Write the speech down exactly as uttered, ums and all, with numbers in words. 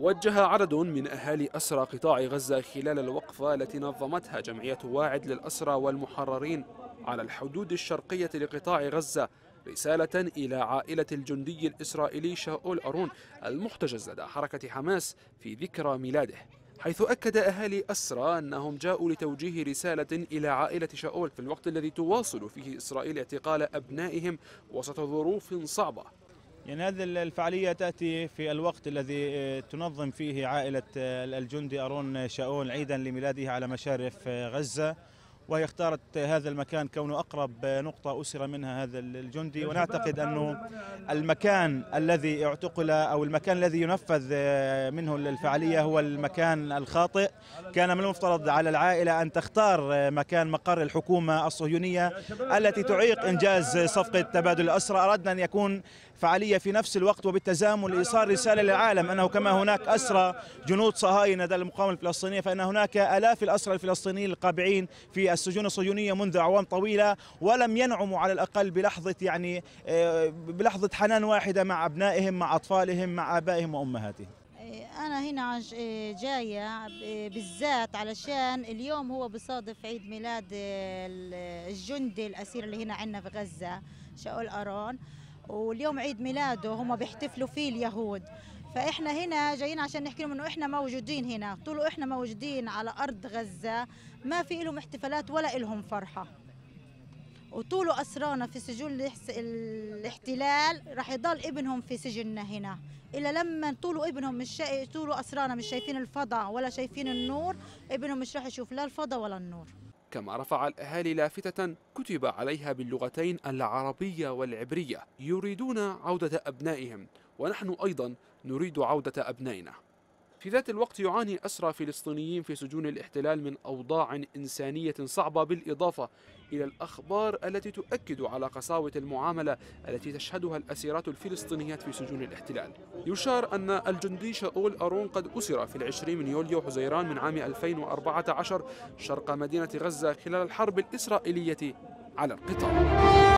وجه عدد من أهالي أسرى قطاع غزة خلال الوقفة التي نظمتها جمعية واعد للأسرى والمحررين على الحدود الشرقية لقطاع غزة رسالة إلى عائلة الجندي الإسرائيلي شاؤول آرون المحتجز لدى حركة حماس في ذكرى ميلاده، حيث أكد أهالي أسرى أنهم جاءوا لتوجيه رسالة إلى عائلة شاؤول في الوقت الذي تواصل فيه إسرائيل اعتقال أبنائهم وسط ظروف صعبة. يعني هذه الفعالية تأتي في الوقت الذي تنظم فيه عائلة الجندي آرون شاؤول عيدا لميلاده على مشارف غزة، وهي اختارت هذا المكان كونه أقرب نقطة أسر منها هذا الجندي، ونعتقد أنه المكان الذي اعتقل أو المكان الذي ينفذ منه الفعالية هو المكان الخاطئ. كان من المفترض على العائلة أن تختار مكان مقر الحكومة الصهيونية التي تعيق إنجاز صفقة تبادل الأسرى. أردنا أن يكون فعالية في نفس الوقت وبالتزامن لإيصال رسالة للعالم أنه كما هناك أسرى جنود صهاينة ضد المقاومة الفلسطينية، فإن هناك آلاف الأسرى الفلسطينيين القابعين في السجون الصهيونية منذ أعوام طويلة، ولم ينعموا على الأقل بلحظة يعني بلحظة حنان واحدة مع أبنائهم، مع أطفالهم، مع آبائهم وأمهاتهم. أنا هنا جاية بالذات علشان اليوم هو بصادف عيد ميلاد الجندي الأسير اللي هنا عندنا في غزة شاؤول آرون، واليوم عيد ميلاده هم بيحتفلوا فيه اليهود، فإحنا هنا جايين عشان نحكي لهم إنه إحنا موجودين هنا. طول إحنا موجودين على أرض غزة ما في لهم احتفالات ولا لهم فرحة، وطول أسرانا في سجون الاحتلال راح يضل ابنهم في سجننا هنا، إلا لما طول ابنهم مش شا... طول أسرانا مش شايفين الفضاء ولا شايفين النور، ابنهم مش راح يشوف لا الفضاء ولا النور. كما رفع الأهالي لافتة كتب عليها باللغتين العربية والعبرية يريدون عودة أبنائهم، ونحن أيضا نريد عودة أبنائنا. في ذات الوقت يعاني أسرى فلسطينيين في سجون الاحتلال من أوضاع إنسانية صعبة، بالإضافة إلى الأخبار التي تؤكد على قساوة المعاملة التي تشهدها الأسيرات الفلسطينيات في سجون الاحتلال. يشار أن الجندي شاؤول آرون قد أسر في العشرين من يوليو حزيران من عام ألفين وأربعة عشر شرق مدينة غزة خلال الحرب الإسرائيلية على القطاع.